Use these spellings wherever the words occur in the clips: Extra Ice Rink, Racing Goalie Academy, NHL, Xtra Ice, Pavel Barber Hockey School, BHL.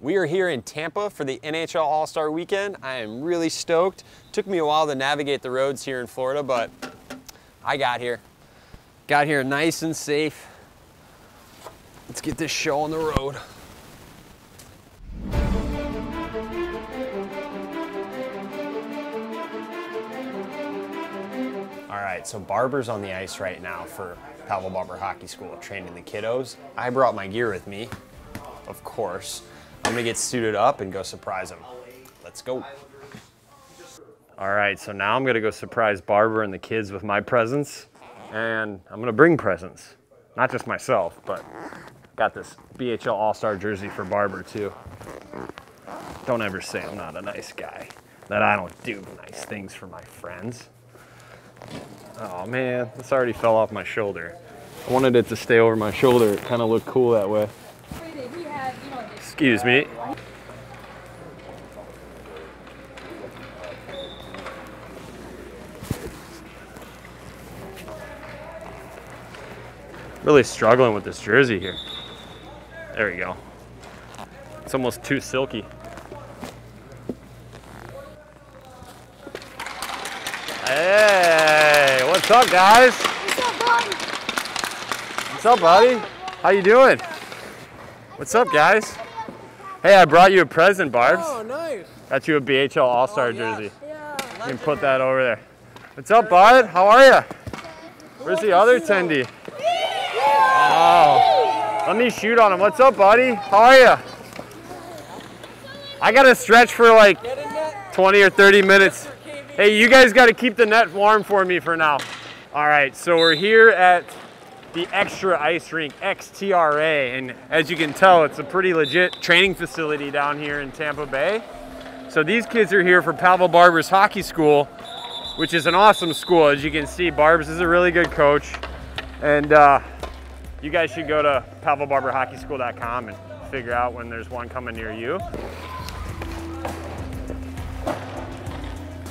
We are here in Tampa for the NHL All-Star Weekend. I am really stoked. Took me a while to navigate the roads here in Florida, but I got here. Got here nice and safe. Let's get this show on the road. All right, so Barber's on the ice right now for Pavel Barber Hockey School, training the kiddos. I brought my gear with me, of course. I'm gonna get suited up and go surprise him. Let's go. All right, so now I'm gonna go surprise Barber and the kids with my presents. And I'm gonna bring presents. Not just myself, but got this BHL All-Star jersey for Barber too. Don't ever say I'm not a nice guy, that I don't do nice things for my friends. Oh man, this already fell off my shoulder. I wanted it to stay over my shoulder. It kind of looked cool that way. Excuse me. Really struggling with this jersey here. There we go. It's almost too silky. Hey, what's up, guys? What's up, buddy? What's up, buddy? How you doing? What's up, guys? Hey, I brought you a present, Barbs. Oh, nice. Got you a BHL All-Star jersey. Yeah. You can put that over there. What's up, Barb? How are you? Where's the other tendy? Oh, let me shoot on him. What's up, buddy? How are you? I got to stretch for like 20 or 30 minutes. Hey, you guys got to keep the net warm for me for now. All right, so we're here at the Extra Ice Rink, XTRA, and as you can tell, it's a pretty legit training facility down here in Tampa Bay. So these kids are here for Pavel Barber's Hockey School, which is an awesome school. As you can see, Barb's is a really good coach, and you guys should go to pavelbarberhockeyschool.com and figure out when there's one coming near you.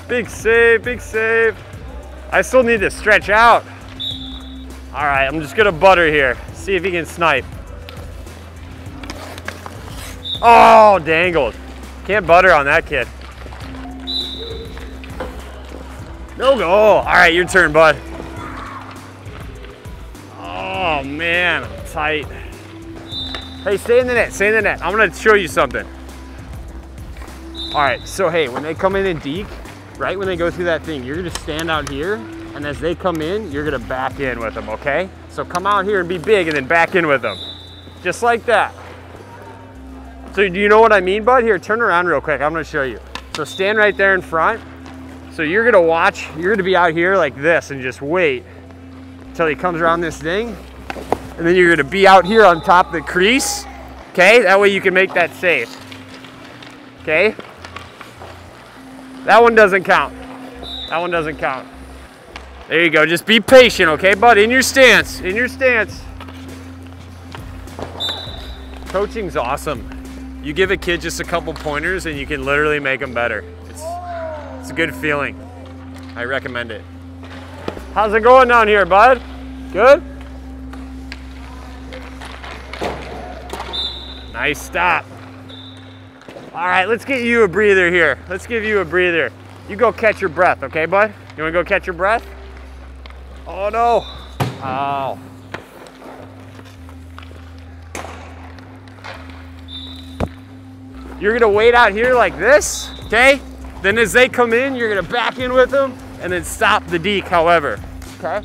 Big save, big save. I still need to stretch out. All right, I'm just gonna butter here. See if he can snipe. Oh, dangled. Can't butter on that kid. No goal. All right, your turn, bud. Oh man, I'm tight. Hey, stay in the net, stay in the net. I'm gonna show you something. All right, so hey, when they come in and deke, right when they go through that thing, you're gonna stand out here. And as they come in, you're gonna back in with them, okay? So come out here and be big and then back in with them. Just like that. So do you know what I mean, bud? Here, turn around real quick, I'm gonna show you. So stand right there in front. So you're gonna watch, you're gonna be out here like this and just wait until he comes around this thing. And then you're gonna be out here on top of the crease, okay? That way you can make that save, okay? That one doesn't count. That one doesn't count. There you go, just be patient, okay, bud? In your stance, in your stance. Coaching's awesome. You give a kid just a couple pointers and you can literally make them better. It's a good feeling. I recommend it. How's it going down here, bud? Good? Nice stop. All right, let's get you a breather here. Let's give you a breather. You go catch your breath, okay, bud? You wanna go catch your breath? Oh no! Ow. You're gonna wait out here like this, okay? Then as they come in, you're gonna back in with them and then stop the deke, however. Okay?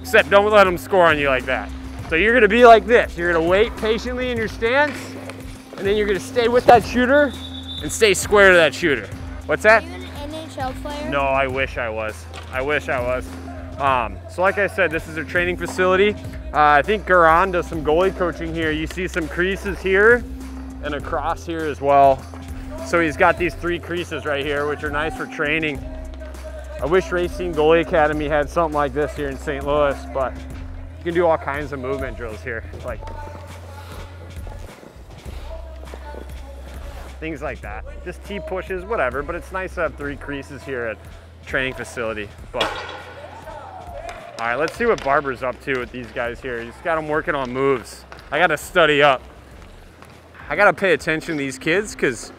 Except don't let them score on you like that. So you're gonna be like this. You're gonna wait patiently in your stance and then you're gonna stay with that shooter and stay square to that shooter. What's that? Are you an NHL player? No, I wish I was. I wish I was. So like I said, this is a training facility. I think Garan does some goalie coaching here. You see some creases here and across here as well. So he's got these three creases right here, which are nice for training. I wish Racing Goalie Academy had something like this here in St. Louis, but you can do all kinds of movement drills here, like things like that. Just T pushes, whatever, but it's nice to have three creases here at training facility. But all right, let's see what Barber's up to with these guys here. He's got them working on moves. I got to study up. I gotta pay attention to these kids because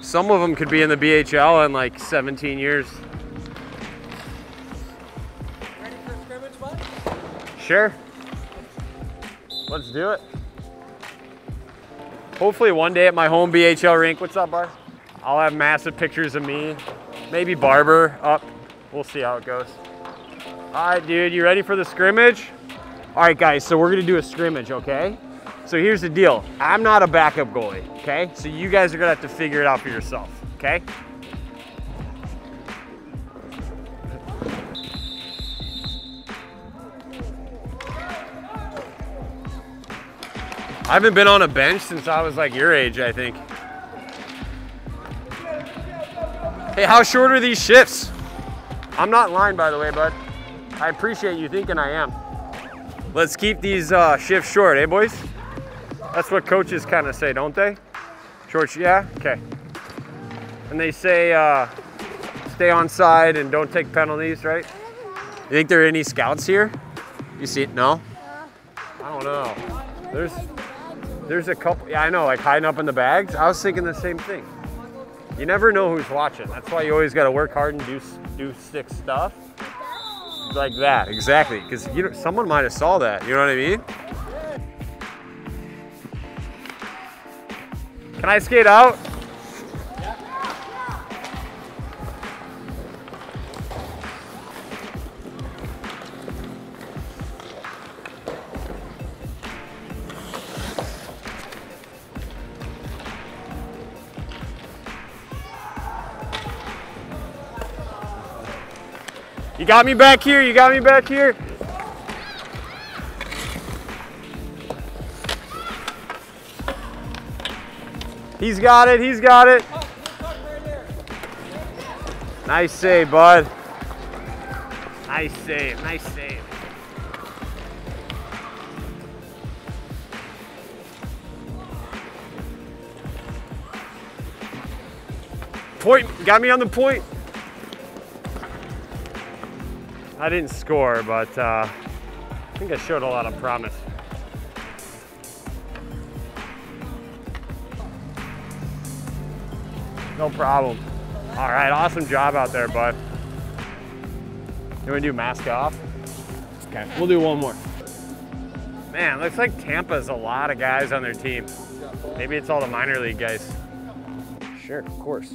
some of them could be in the BHL in like 17 years. Ready for scrimmage, bud? Sure. Let's do it. Hopefully one day at my home BHL rink, what's up, Bar? I'll have massive pictures of me. Maybe Barber up. We'll see how it goes. All right, dude, you ready for the scrimmage? All right, guys, so we're gonna do a scrimmage, okay? So here's the deal. I'm not a backup goalie, okay? So you guys are gonna have to figure it out for yourself, okay? I haven't been on a bench since I was like your age, I think. Hey, how short are these shifts? I'm not in line, by the way, bud. I appreciate you thinking I am. Let's keep these shifts short, eh, boys? That's what coaches kind of say, don't they? Short, yeah? Okay. And they say stay on side and don't take penalties, right? You think there are any scouts here? You see it? No? I don't know. There's a couple, yeah, I know, like hiding up in the bags. I was thinking the same thing. You never know who's watching. That's why you always got to work hard and do sick stuff. Like that, exactly. Because you know, someone might have saw that. You know what I mean? Can I skate out? You got me back here, you got me back here. He's got it, he's got it. Nice save, bud. Nice save, nice save. Point, got me on the point. I didn't score, but I think I showed a lot of promise. No problem. All right, awesome job out there, bud. You wanna do mask off? Okay, we'll do one more. Man, looks like Tampa's a lot of guys on their team. Maybe it's all the minor league guys. Sure, of course.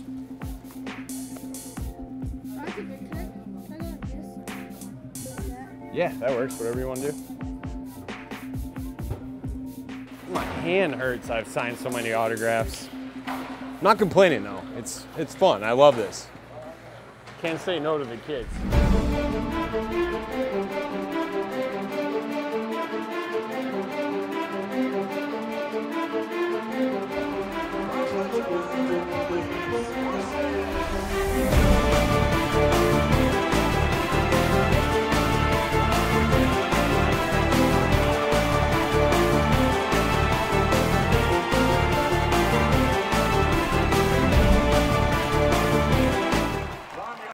Yeah, that works, whatever you want to do. My hand hurts, I've signed so many autographs. I'm not complaining though, it's fun, I love this. Can't say no to the kids.